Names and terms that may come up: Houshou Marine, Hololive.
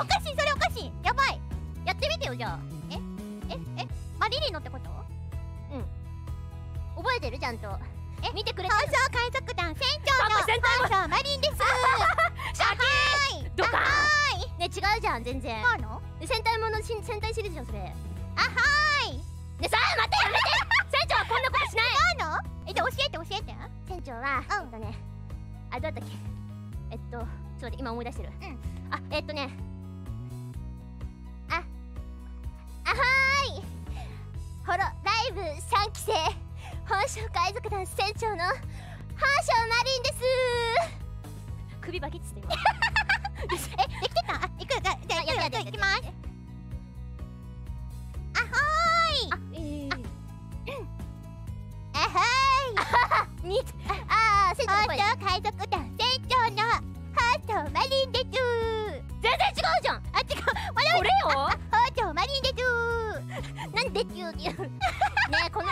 おかしい、それおかしい、やばい、やってみてよ。じゃあまあリリーのってこと？うん、覚えてるちゃんと。見てくれた。東証海賊団船長の本庄マリンです。シャキーンドカーン。ね、違うじゃん全然。あの戦隊もの戦隊シリーズじゃんそれ。あはーい。ね、さあ待て、やめて。船長はこんなことしない。違うの？教えて。船長はどうだったっけ。ちょっと待って、今思い出してる。あ、あはーい、ホロライブ3期生本庄海賊団船長の本庄マリンです。首バキッつって今できてた。じゃあ行きます。あはーい、あはーい、本庄海賊団船長の本庄マリンです。全然違うじゃん。あ、違う、これよ。本庄マリンです。なんでって言うね。この